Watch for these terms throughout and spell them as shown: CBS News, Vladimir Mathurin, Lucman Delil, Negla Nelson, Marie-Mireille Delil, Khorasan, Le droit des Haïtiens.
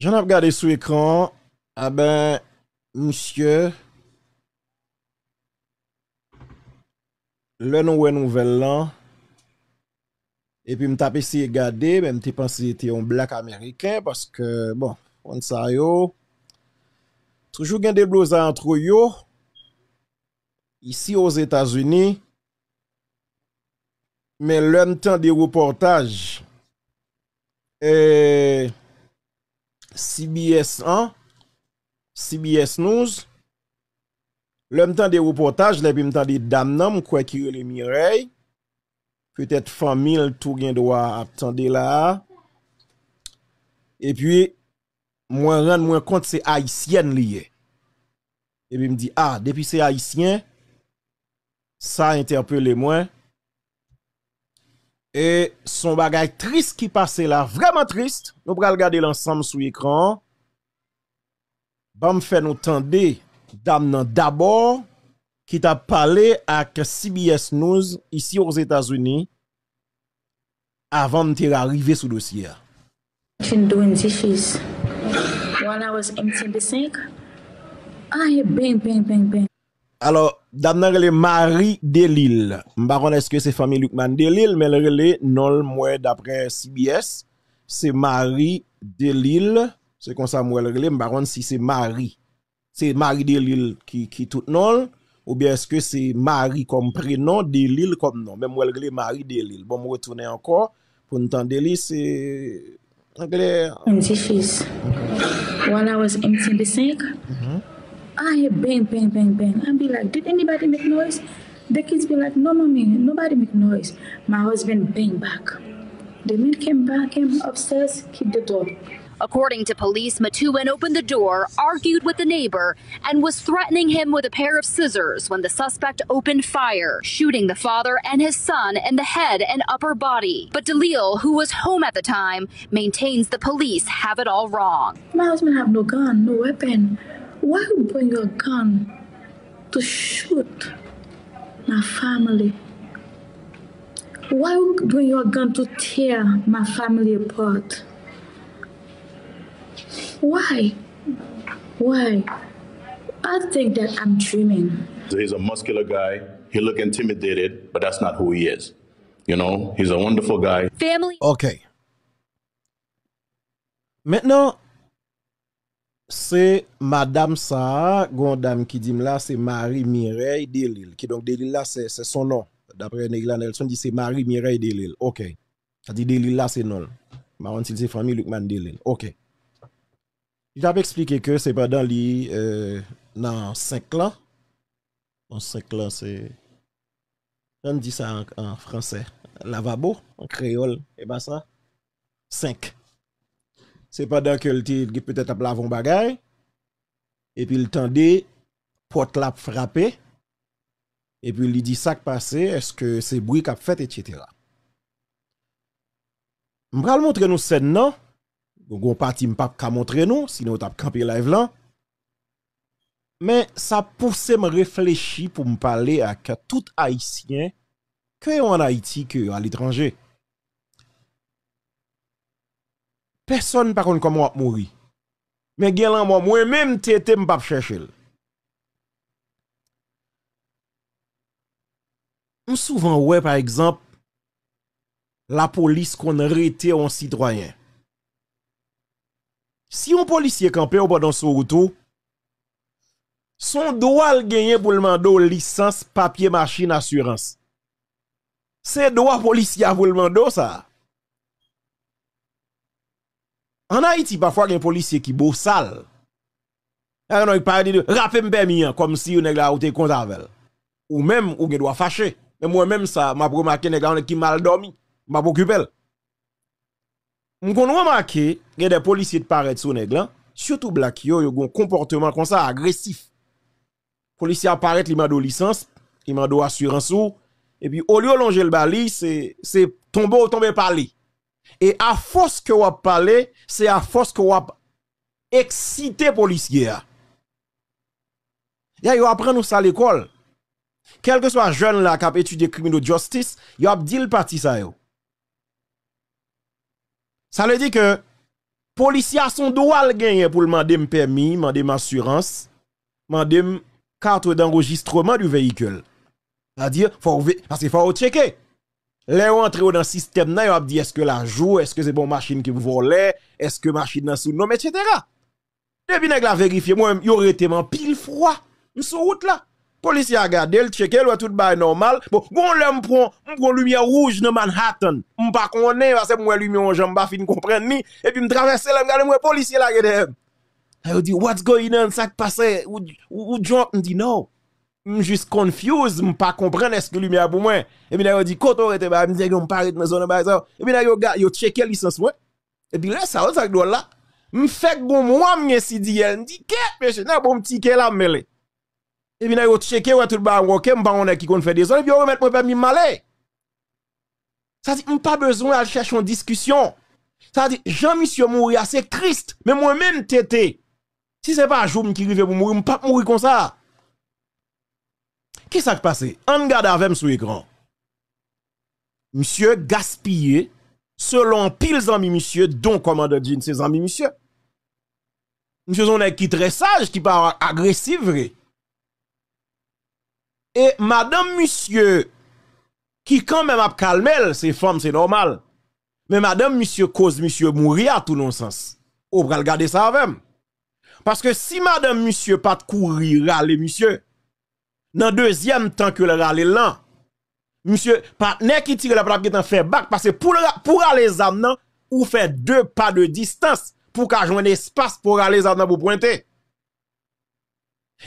J'en ai regardé sous l'écran. Ah ben, monsieur, le nouvel là. Et puis, je me suis essayé de regarder, mais je pense que c'était un black américain parce que, bon, on sait, yo. Toujours des blouses entre eux. Ici aux États-Unis. Mais le même temps des reportages. Et CBS 1, CBS News. Le même temps des reportages, le même temps des dames, quoi qu'il y ait Mireille. Peut-être famille tout gain doit attendre là. Et puis moi rendre moi compte c'est haïtienne lié. Et puis me dit ah depuis c'est haïtien ça interpelle moi. Et son bagage triste qui passait là, vraiment triste. Nous pral regarder l'ensemble sur l'écran. Bam fait nous tendre dame nan d'abord qui t'a parlé à CBS News ici aux États-Unis avant de arriver sous dossier. Doing dishes. While I was emptying the sink, I bang bang bang bang. Alors, dame nan relé Marie-Mireille Delil. M'pa est-ce que c'est famille Lucman Delil mais le relé non moi d'après CBS, c'est Marie Delil, c'est comme ça moi le relé, m'pa si c'est Marie. C'est Marie Delil qui tout non. Ou bien est-ce que c'est Marie comme prénom, Delil comme nom? Même moi, Marie Delil. Bon, je retourne encore. Pour nous entendre, Delil, c'est... While I was emptying the sink, I bang, bang, bang, bang. I'd be like, did anybody make noise? The kids be like, no, mommy, nobody make noise. My husband bang back. The men came back, came upstairs, kicked the door. According to police, Mathurin opened the door, argued with the neighbor, and was threatening him with a pair of scissors when the suspect opened fire, shooting the father and his son in the head and upper body. But Delil, who was home at the time, maintains the police have it all wrong. My husband have no gun, no weapon. Why would you bring a gun to shoot my family? Why would you bring your gun to tear my family apart? Why? I think that I'm dreaming. He's a muscular guy. He look intimidated, but that's not who he is. You know, he's a wonderful guy. Family. Okay. Maintenant, c'est Madame Sa, Gondam qui dit là, c'est Marie-Mireille Delil. Qui donc Delil là, c'est son nom. D'après Negla Nelson, dit c'est Marie-Mireille Delil. Ok. Ça dit Delil là, c'est non. Maron, c'est famille Lucman Delil. Ok. Il a expliqué que c'est pas dans les dans 5 ans. Dans 5 ans, c'est. On dit ça en français. Lavabo, en créole, et bien ça. 5. C'est pas dans que le titre peut-être à un bagay. Et puis il tendait, porte la frappé. Et puis il dit ça qui passé, est-ce que c'est bruit qu'a fait, etc. Je vais montrer nous scène, non? Donc on parti m'pap ka montre nous sinon t'ap camper live là. Mais ça pousse me réfléchir pour me parler à tout haïtien que en Haïti que à l'étranger. Personne par contre comment mourir. Mais gèlan moi même tété m'pap chercher. Souvent ouais par exemple la police qu'on arrêté un citoyen. Si un policier campé ou pendant son retour, son droit le gagner pour le mando licence, papier, machine, assurance. C'est droit policier pour le mando ça. En Haïti, parfois, il y a un policier qui beau sale. Alors, il parle de rapper un permis comme si on était au compte avec. Ou même, ou il doit fâcher. Mais moi-même, ça, m'a remarqué un qui mal dormi, m'a occupé. On remarque qu'il y a des policiers de paraître sur nèg là, surtout black yo, yo gon comportement comme ça agressif. Policier apparaître, il m'a do licence, il m'a do assurance ou et puis au lieu longer le bali, c'est tomber ou tomber parler. Et à force que on parler, c'est à force que on exciter policier. Ya yo apprend nous ça à l'école. Quel que soit jeune là qui a étudié criminal justice, yo a dit le parti ça yo. Ça veut dire que policiers sont droit gagner pour demander permis, demander assurance, demander carte d'enregistrement du véhicule. C'est-à-dire faut parce qu'il faut checker. Les rentrez dans le système là, on dit est-ce que la joue, est-ce que c'est bon machine qui volait, est-ce que machine dans sous nom, etc. Depuis nèg la vérifier moi y aurait été pile froid sur route là. Policier a gardé, le checké, le tout bail normal. Bon, là, m'prend lumière rouge dans Manhattan. M'pas connaît, parce que moi, lumière en jambe, pas fin comprendre ni. Et puis, m'traverse là, m'garde, moi, policier là, gade. Elle dit, what's going on, ça qui passe, ou jump, m'dit, non. M'just confuse, m'pas comprendre, est-ce que lumière pour moi. Et puis, elle dit, quand on était, m'dit, m'pas rete dans zone, ça. Et puis, yo checké licence, moi. Et puis, là, ça, ça, doit là. M'fait bon, moi, m'yesi dit, elle m'dit, qu'est, monsieur, n'a bon petit qu'elle a mêlé. Et puis, vous checkez, vous avez tout le qui fait des zones, et puis vous remettez mon permis malé. Ça dit, pas besoin de chercher une discussion. Ça dit, Jean-Monsieur mourir, c'est triste, mais moi-même, tété. Si ce n'est pas un jour qui arrive pour mourir, je ne peux pas mourir comme ça. Qu'est-ce qui s'est passé? On regarde avec sur l'écran. Monsieur gaspillé, selon pile amis, monsieur, dont commandant d'une ses amis, monsieur. Monsieur, on est qui très sage, qui parle agressif, vrai. Et madame, monsieur, qui quand même a calmé, c'est femme, c'est normal. Mais madame, monsieur, cause monsieur mourir à tout non-sens. Ou pral garder ça avec. Parce que si madame, monsieur, pas de courir, râler, monsieur, dans deuxième temps que le râler là, monsieur, partenaire qui tire la plaque qui t'en fait bac, parce que pour aller amener, ou faire 2 pas de distance pour qu'à joindre espace pour aller amener pour pointer.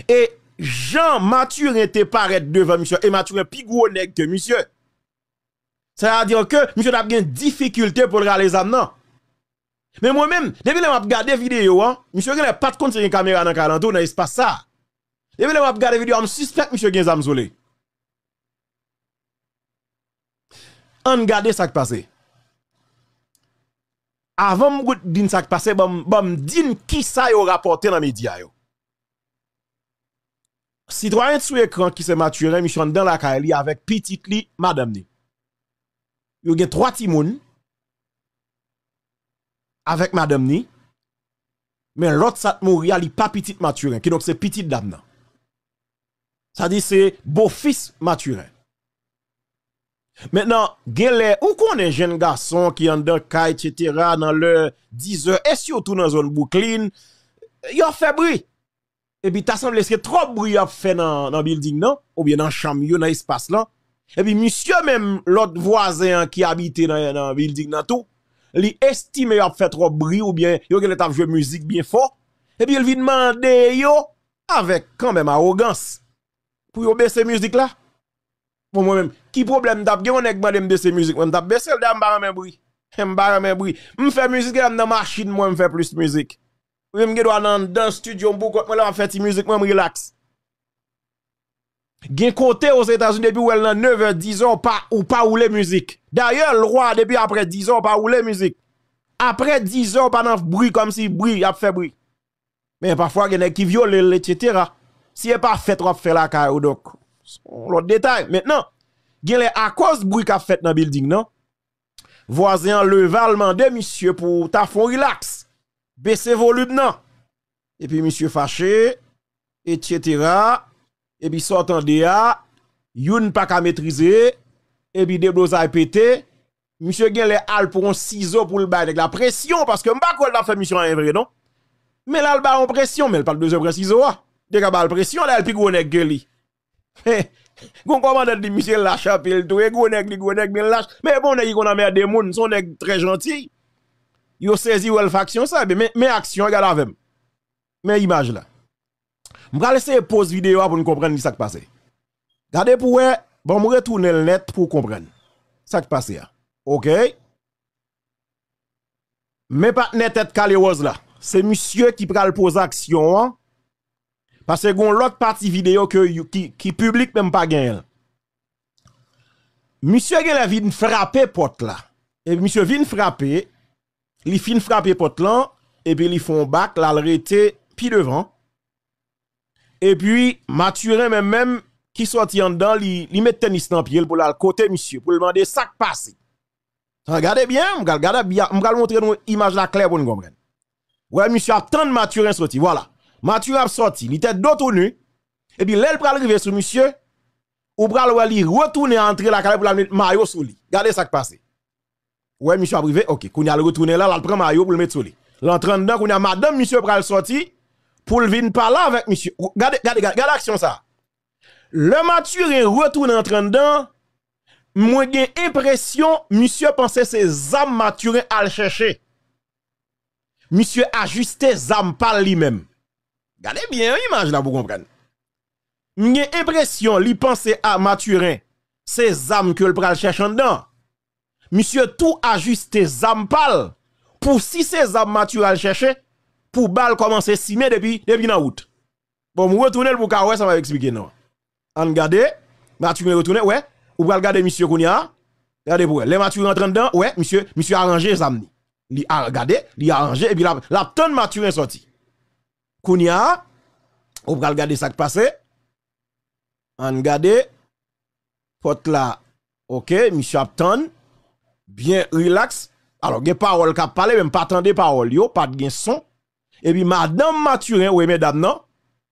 Et Jean Mathurin te paraît devant monsieur et Mathurin plus gros nèg que monsieur. Ça veut dire que monsieur a bien difficulté pour les amener. Mais moi-même, depuis que je regarde vidéo, monsieur n'a pas de compte sur une caméra dans 40 dans l'espace ça. Depuis que je regarde vidéo, je me suspecte monsieur Gen Zamzolé. On regarde ça qui passe. Avant de dire ça qui passe, je dis qui ça yo rapporté dans les médias. Citoyen sous écran qui se Mathurin, Michon dans la Kaeli avec petite li, madame ni. Yo gen 3 timoun avec madame ni. Mais l'autre sat mourir li pas petite Mathurin, qui donc c'est petite dame nan. Ça dit c'est beau-fils Mathurin. Maintenant, gen les ou connaît jeune garçon qui en dans Kaeli, etc. dans le 10h et surtout dans zone Brooklyn, yon fait bruit. Et puis, t'as semblé que trop bruit à faire dans le building, non? Ou bien dans le chambre, dans l'espace là. Et puis, monsieur, même l'autre voisin qui habitait dans le building, dans tout, il estime qu'il a fait trop bruit, ou bien il a joué musique bien fort. Et puis, il vient demander, avec quand même arrogance, pour yon baisser musique là. Pour moi-même, qui problème d'ap gen, on est demandé de baisser musique? On t'a baissé, on m'a remis bruit. M'fait musique, on dans machine, moi, m'fait plus musique. Je me suis dans le studio, je fais de musique, je me relaxe. Gen côté aux États-Unis depuis où elle a 9h, 10h, ou pas ou les musique. D'ailleurs, le roi, depuis après 10h, pas ou les musique. Après 10h, pas dans bruit, comme si bruit, a fait bruit. Mais parfois, il y en a qui violent, etc. Si il n'y a pas fait trop faire la caille, donc, l'autre détail. Maintenant, il y a à cause de bruit qu'a fait dans le building, non? Voisin, le valement de monsieur pour ta fond relax. Baissez volume, non. Et puis, monsieur fâché, etc. Et puis, sortant de là, youn pas qu'à maîtriser. Et puis, déblosa pété. Monsieur gen les al pour un ciseau pour le bail avec la pression. Parce que m'ba kol la fait mission en vrai, non? Mais là, le bail en pression. Mais elle parle de ce vrai ciseau. De la balle pression, là, elle pique ou nèg gueuli. Gon commandant dit, monsieur lâche à pile tout. Et gon nèg, bien lâche. Mais bon, nèg qu'on a merde des moun, son nèg très gentil. Yo saisi ou elle faction ça, mais action, regarde avec. Mais image là. M'ga laisser pause vidéo pour nous comprendre ce qui passe. Regardez pour vous, bon, me retourner le net pour comprendre ce qui passe. Ok? Mais pas net tête caléose là. C'est monsieur qui pral pose action. Hein? Parce que gon l'autre partie vidéo qui public même pas gagne. Monsieur a vient frapper porte là. Et monsieur vient frapper. Li fin frappe pot lan, et puis li font bac, la l'arrêté pi devant. Et puis, Mathurin même, qui sorti en dedans, li met tennis dans pied pour la côté, monsieur, pour le demander ça qui passe. Regardez bien, m'gal montrer une image la claire pour nous comprendre. Ouais, monsieur attend Mathurin sorti. Voilà. Mathurin a sorti, il était d'autres nu. Et puis l'aile pral arriver sur monsieur ou pral wali retourner entrer la caille pour la mettre maillot sur lui. Regardez ça qui passe. Ouais, monsieur a privé. OK, qu'on a le retourner là, il prend maillot pour le mettre sur lui. L'entrant dedans qu'on a madame monsieur pral sorti pour le venir parler avec monsieur. Regardez l'action ça. Le Mathurin retourne entrant dedans. Moi j'ai l'impression monsieur pensait ses âmes Mathurin à le chercher. Monsieur ajusté zam par lui-même. Regardez bien l'image là pour comprendre. J'ai l'impression lui pensait à Mathurin, c'est zam que le pral cherche en dedans. Monsieur tout ajusté zam pal pour si ces zam Mathurin chercher pour bal commencer simer depuis en août. Bon, me retourner pour ka ouais ça va expliquer non. On regarder, Mathurin retourner ouais. Ou va regarder monsieur Kounia. Regardez pour les Mathurin rentrent dedans. Ouais, monsieur arrangé zamni. Li a regardé, li a arrangé et puis la tonne Mathurin sorti. Kounia, ou va regarder ça qui passe. On regarde porte là. OK, monsieur Apton bien relax. Alors gen parole qu'a parler même pas attendre parole yo, pas de gen son. Et puis madame Mathurin ouais mesdames non.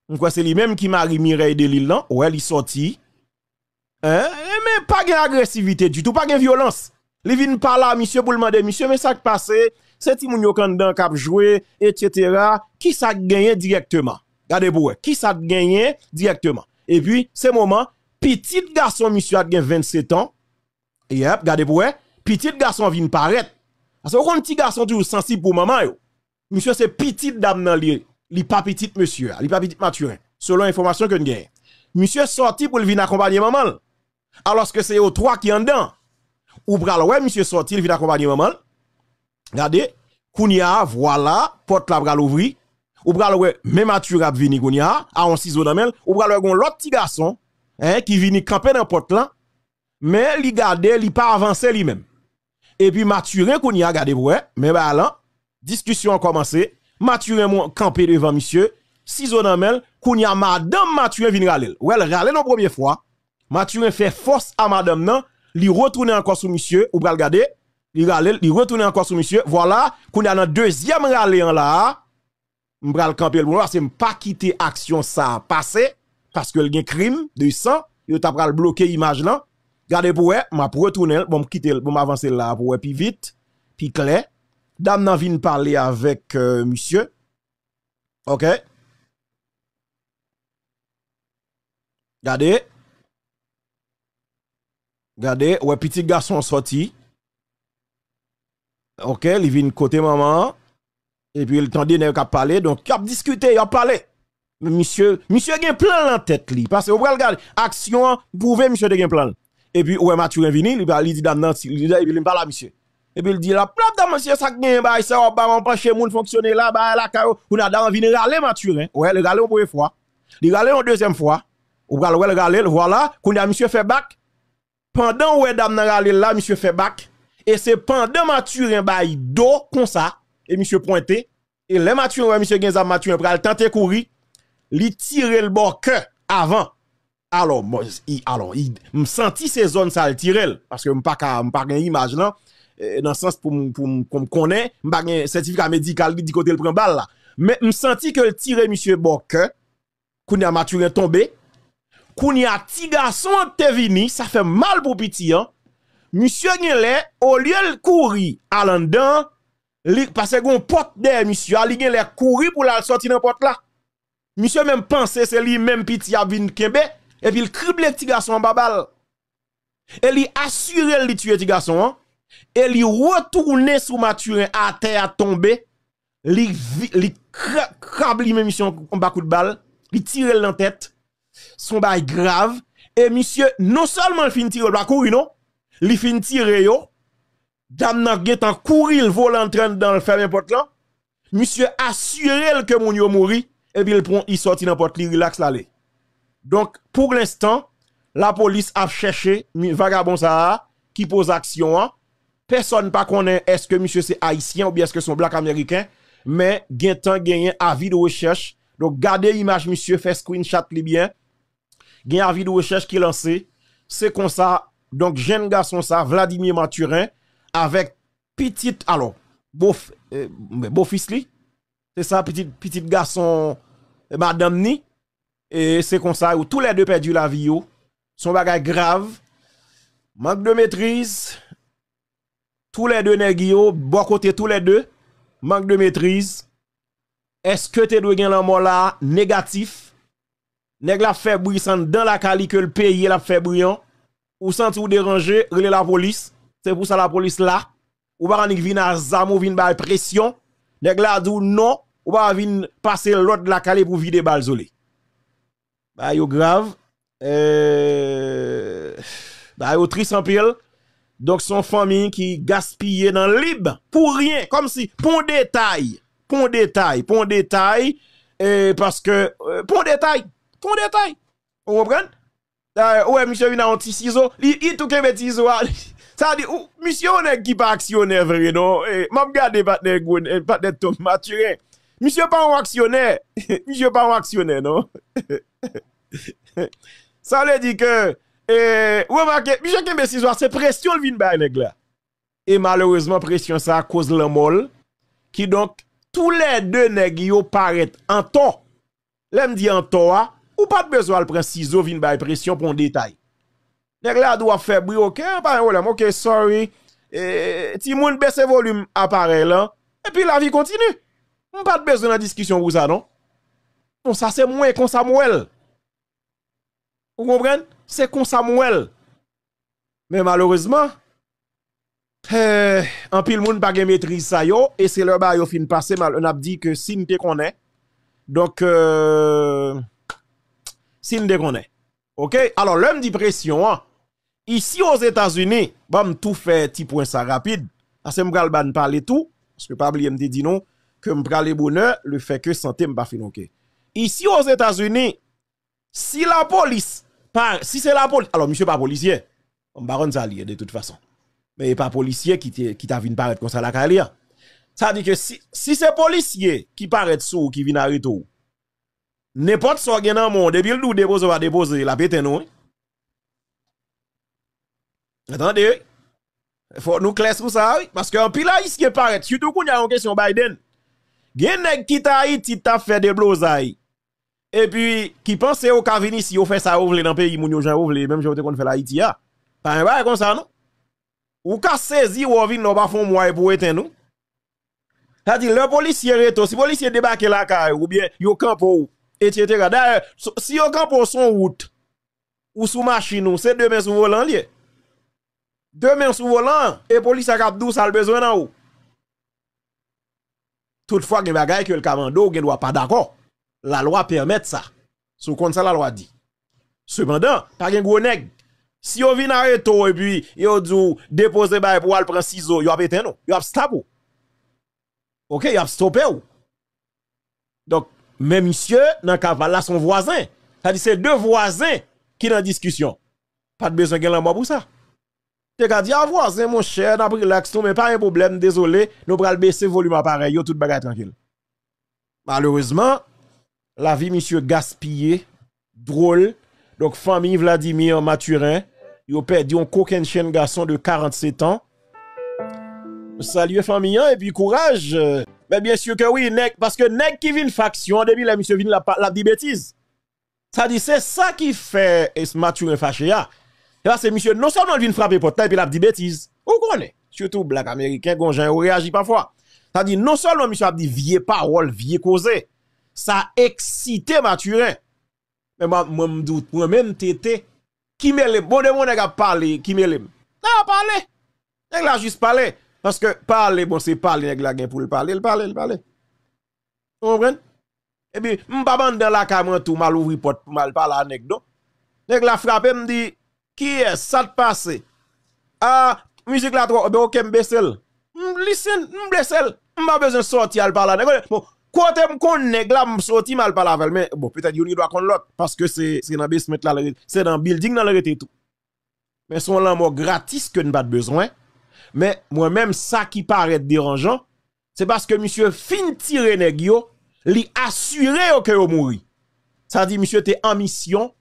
On croit c'est lui même qui Marie-Mireille Delil non. Ouais, il sorti. Hein? Mais pas d'agressivité du tout, pas de violence. Les vins par là, monsieur, pour demander, monsieur, mais ça qui passe, c'est Timoun Yokan dans cap jouer, etc. Qui ça gagne directement? Regardez pour qui ça gagne directement? Et puis, ce moment, petit garçon, monsieur, a 27 ans. Yep, regardez pour petit garçon vient paraître. Parce que petit garçon toujours sensible pour maman, yo. Monsieur, c'est petite dame dans li, li pas petite monsieur, li pas petite Mathurin, selon l'information que nous gagnons. Monsieur sorti pour le venir accompagner maman. Alors que c'est aux trois qui en dedans. Ou pral ouais monsieur sorti il vient accompagner maman. Regardez, Kounia voilà, porte la pral ouvri. Ou pral ouais même Mathurin vini Kounia a un ciseau dans mel, ou pral ouais gon l'autre petit garçon hein qui vini camper dans porte là. Mais li garder, li pas avancer lui-même. Et puis Mathurin Kounia regardez ouais, mais bah là discussion a commencé. Mathurin mon camper devant monsieur, ciseau dans mel, Kounia madame Mathurin vini râler. Ouais, elle râler la première fois. Mathurin fait force à madame nan, li retourne encore sous monsieur, ou pral gade, li retourne encore sous monsieur, voilà, qu'on a nan deuxième rale en là, m'bral camper le c'est m'pas quitter action ça passé, parce que l'gen crime de sang, yo tap pral bloquer image là, gade pour m'a retourne, bon m'quitter, bon m'avancer là, pour puis vite, puis clair, dame nan vin parler avec monsieur, ok, gade, regardez, ouais, petit garçon sorti. OK, il vient côté maman. Et puis, il tendait n'a qu'à parler. Donc, il a discuté, il a parlé. Mais monsieur a un plan en tête, li. Parce que, vous regardez, action, prouver, monsieur a un plan. Et puis, ouais, Mathurin vini, il dit, dame, il parle à monsieur. Et puis, il dit, la plate, dame, monsieur, ça gagne, bah, ça, on va empêcher, moun fonctionner là, bah, la carrière, on a d'en venir râler, Mathurin. Ouais, le râler, on première fois. Le râler, on deuxième fois. Ou râler, le râler, voilà, qu'on a monsieur fait bac. Pendant ouais dame nan rale là monsieur fait bac et c'est pendant Mathurin bay do comme ça et monsieur pointé et les Mathurin ouais monsieur gen zam Mathurin pral tenter courir li tirer le bon cœur avant alors moi il me senti ces zones ça le tirer parce que m'pa gen image là dans sens pour me connaître m'pa gen certificat médical qui dit côté le prend balle là mais me senti que le tirer monsieur bon cœur kounya Mathurin tombé. Quand il y a petit garçon qui est venu, ça fait mal pour petit. Hein? Monsieur Guélé, au lieu de courir à l'endant, parce que on porte derrière monsieur, il a courir pour la sortir dans porte là. Monsieur même pensait c'est lui-même petit a venu Kembe, et puis il crible le petit garçon en babal. Et il assurait le tuer petit garçon. Hein? Et il retourne sur Mathurin à terre tombé. Il crabe lui-même monsieur en bas coup de balle. Il tire dans la tête. Son bail grave et monsieur non seulement fin tirer la courir non li fin tirer yo dame nan gen tan courir le volant en train dans le faire n'importe là monsieur assuré que mon yo mouri et puis il prend il sorti dans porte li relax l'aller donc pour l'instant la police a cherché vagabond ça qui pose action personne pas connaît est-ce que monsieur c'est haïtien ou bien est-ce que son black américain mais gen tan gagné avis de recherche donc gardez image monsieur fait screenshot li bien. Gen avis de recherche qui lancé, c'est comme ça. Donc jeune garçon ça, Vladimir Mathurin avec petite alors beau fils li, C'est ça, petit garçon, madame ni. Et c'est comme ça, où tous les deux perdu la vie. Son bagage grave. Manque de maîtrise. Tous les deux nègres, bon côté tous les deux. Manque de maîtrise. Est-ce que tu dois gagner la mort là négatif? Nèg la fait brissant dans la cali que le pays la fait brillant. Ou senti ou dérangé, relé la police. C'est pour ça la police là. Ou pas nik vin à zam ou vin ba pression. Nèg la dou non, ou pas vin passer l'autre de la cali pour vider balzolé. Bah yo grave. Bah yo triste en pile. Donc son famille qui gaspillait dans libre pour rien, comme si pour un détail parce que pour un détail. Vous comprenez? Ouais, monsieur vient en petit ciseau, il tout que petit ciseau. Ça dit monsieur nèg qui pas actionnaire vrai non, m'a regarder partner Tom Mathurin. Monsieur pas un actionnaire non. Ça veut dire que remarquez, monsieur qui met ciseau, c'est pression le vin ba nèg là. Et malheureusement pression ça cause la molle qui donc tous les deux nèg yo paraît en tort. L'aime dit en tort, ou pas de besoin de prendre ciseaux vin bay pression pour un détail. Nèg la doit faire bruit, OK, pas de problème. OK, sorry. Ti moun baisse volume appareil là et puis la vie continue. On pas de besoin de discussion pour ça non. Bon ça c'est moins comme Samuel. Vous comprenez? C'est comme Samuel. Mais malheureusement en pile moun pa gen maîtrise sa yo et c'est le ba yo fin passer mal on a dit que si n'te connaît donc si n'te connaît. OK, alors l'homme dit pression hein? Ici aux États-Unis, bam tout fait petit point ça rapide parce que m'pral ban parler tout parce que pas oublier m'te dit non que m'pral le bonheur le fait que santé m'pa fin OK. Ici aux États-Unis, si la police par si c'est la police alors monsieur pas policier, on baronne ça lié de toute façon. Mais pas policier qui t'a vu paraître comme ça la carrière. Ça dit que si c'est policier qui paraît sous qui vient arrêter ou n'importe soit gain dans monde depuis le dou dépose va déposer la pétain non. Attendez. Faut nous clair sur ça parce que en pile haïtien paraît surtout qu'on y a une question Biden. Gen nèg qui t'a Haïti t'a fait des blosailles. Et puis qui pensait au ka venir si on fait ça ou vle dans pays moun yo jan ou vle même j'étais qu'on fait l'Haïti a. Pas vrai comme ça non. Ou ka saisi ou vin non pa fon moyen pour éteindre nous. Ça dit le policier reto, si policier débarque la caille ou bien yo campo etc. D'ailleurs si yo campo son route ou sous machine c'est demain sous volant lié. Demain sous volant et police a cap dou ça le besoin nan ou. Toutefois gen bagay que le commando gen doit pas d'accord. La loi permet ça. Sous compte ça la loi dit. Cependant, pas gen gros nèg. Si on vient arrêter et puis yo dou déposer bail pour aller prendre ciseaux, yo a pété non, yo a stopé. OK, yo a stoppé. Donc même monsieur dans cavale là son voisin, ça dit c'est deux voisins qui dans discussion. Pas de besoin gain la mort pour ça. T'es qu'a dit à voisin mon cher, n'a relax tout mais pas un problème, désolé, nous pral baisser volume appareil, yo tout bagay tranquille. Malheureusement, la vie monsieur gaspillée, drôle. Donc, famille Vladimir Mathurin, il a perdu un coquin chien garçon de 47 ans. Salut famille, et puis courage. Mais bien sûr que oui, parce que nèg qui vient faction, depuis la monsieur vient la dit bêtise. Ça dit, c'est ça qui fait Mathurin fâché. Là, c'est monsieur, non seulement vient frapper porte, et puis la dit bêtise. Vous connaissez? Surtout, black américain, gonjan, réagit parfois. Ça dit, non seulement monsieur a dit vieille parole, vieille cause. Ça excite Mathurin. Mais moi me doute moi même tété qui mêle bon de mon nèg a parler qui mêle n'a parler nèg la juste parler parce que parler bon c'est parler nèg la gain pour le parler le parler vous comprenez et puis me pas bande dans la caméra tout mal ouvrir porte mal parler anecdote nèg la frapper me dit qui est ça te passer ah musique la trop OK me baissel listen me baissel m'a besoin sortir à parler bon quand on connaît là me sorti mal par la mais bon peut-être il doit connaître l'autre parce que c'est dans basement là c'est dans building dans le tout mais son l'amour gratis que n'a pas de besoin mais moi même ça qui paraît dérangeant c'est parce que monsieur fin tirer nèg yo li assurer que yo mouri ça dit monsieur t'es en mission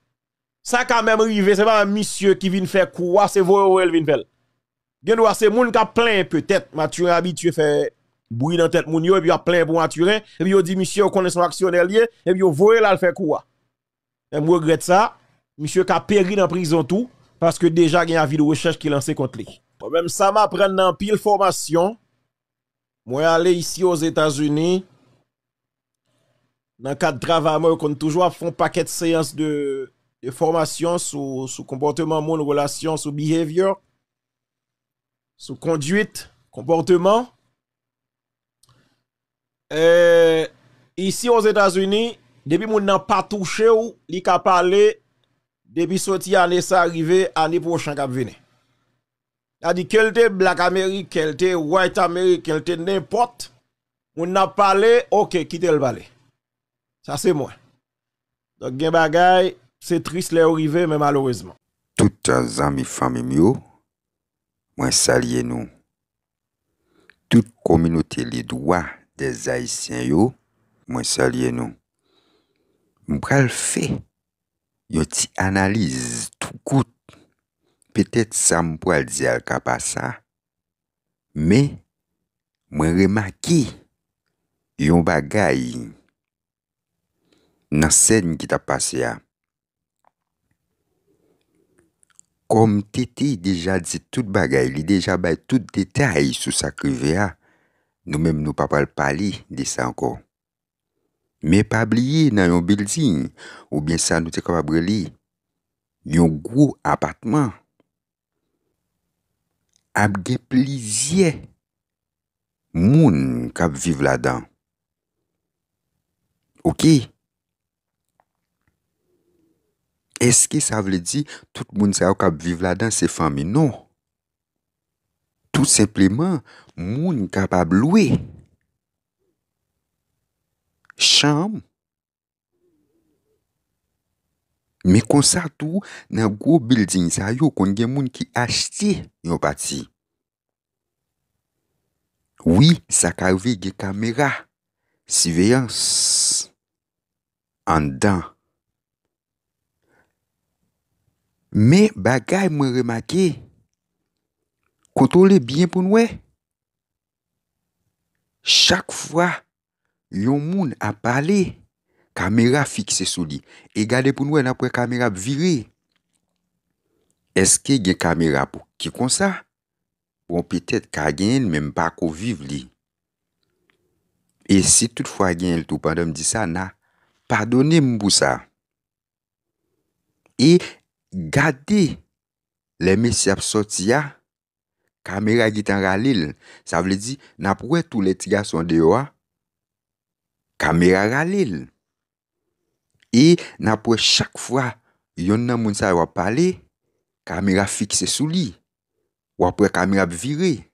ça quand même rivé c'est pas un monsieur qui vient faire quoi c'est voyer elle vient faire gen doit c'est moun qui a plein peut-être Mathurin habitué faire bruit dans tête moun yo et puis a plein bon Mathurin et puis yo dit monsieur on connaît son actionnaire lié et puis yo voyez là le fait quoi. Et me regrette ça, monsieur qui a péri dans prison tout parce que déjà il y a un avis de recherche qui lancé contre lui. Même ça m'a prendre dans pile formation. Moi aller ici aux États-Unis dans cadre de travail moi qu'on toujours font paquet de séances de formation sur comportement mon relation sur behavior sur conduite, comportement. Ici aux États-Unis, depuis mon n'a pas touché ou li ka parler depuis sorti année ça arrivé année prochaine qui va venir. A dit qu'elle était black Amérique, qu'elle était white Amérique, qu'elle était n'importe. On n'a parlé, OK, quittez le balai. Ça c'est moi. Donc gen bagay, c'est triste les arrivé mais malheureusement. Toutes les amis famille yo, moi saluer nous. Toute communauté les droits des Haïtiens yo, moi saluer nous. M'pral fait yo ti analyse tout court. Peut-être ça m'pral di al ka pa ça. Mais moi remarqué yon bagay nan scène qui t'a passé a. Comme Titi déjà dit tout bagay, li déjà bay tout détail sur sa crivé. Nous-mêmes nous pas parler de ça encore. Mais pas oublier dans un building ou bien ça nous t'es capable li un gros appartement. A gen plusieurs moun k'ap vivre là-dedans. OK. Est-ce que ça veut dire tout moun sa k'ap vivre là-dedans c'est famille? Non. Tout simplement, moun capable louer chambre. Mais comme ça tout, dans gros building ça yo kon gen moun ki achete yon parti. Oui, ça ka rive gen caméra surveillance en dedans. Mais bagay mwen remarqué contrôlez bien pour nous. Chaque fois, yon moun a parlé, caméra fixée sur lui. Et gardez pour nous, après caméra virée. Est-ce qu'il y a une caméra pour qui comme ça? Bon, peut-être qu'il y a même pas qu'on vive li. Et si toutefois il y a tout pendant me dit ça, na, pardonnez-moi pour ça. Et gardez les messieurs sortis. Caméra qui t'en ralil, ça veut dire, n'a pas tous les petits garçons dehors, caméra ralil. Et n'a pas chaque fois, yon nan moun sa wap pale, caméra fixe sous li, ou après caméra virée.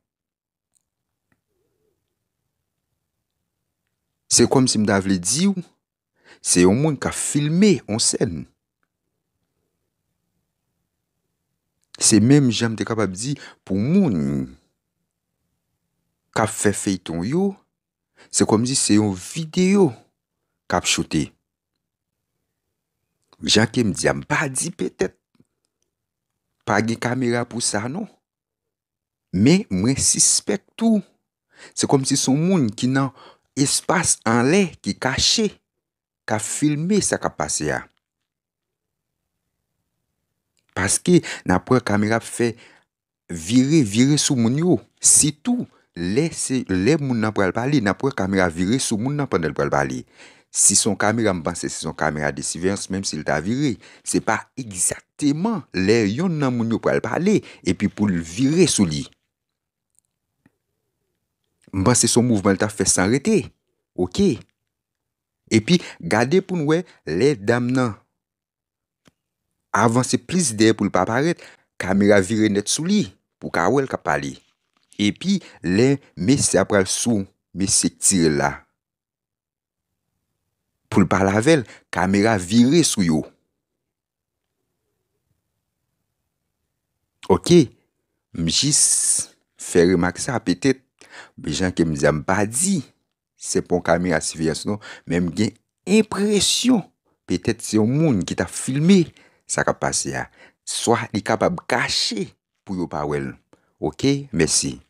C'est comme si m'da vle di ou, c'est un moun ka filmé en scène. C'est même j'aime te capable dire pour moun k'ap fait feuilleton yo, c'est comme si c'est une vidéo k'ap shooté. Jean qui me dit am pas dit peut-être pas de caméra pour ça non. Mais moi suspecte tout. C'est comme si son moun qui nan espace en l'air qui caché k'ap filmé ça k'ap passé a. Parce que n'a pas caméra fait virer sous moun yo. Si tout les moun n'a pas parler, n'a pas caméra virer sous moun n'a pas parler. Si son caméra me pense c'est son caméra de surveillance même s'il t'a viré, c'est pas exactement les yon nan moun yo pral parler et puis pour le virer sous lui. Me pense son mouvement t'a fait s'arrêter. OK. Et puis gardez pour nous les dames nan avancer plus d'air pour ne pas paraître, caméra virée net sous lui, pour qu'elle puisse parler. Et puis, les messieurs après sous, messieurs tirent là. Pour ne pas laver, caméra virée sous yo. OK, m'jis faire remarquer ça, peut-être, les gens qui me disent, pas dit, c'est pour caméra surveillance, non, même j'ai impression, peut-être c'est un monde qui t'a filmé. Ça qui passe, soit il est capable de cacher pour ne pas voir. OK, merci.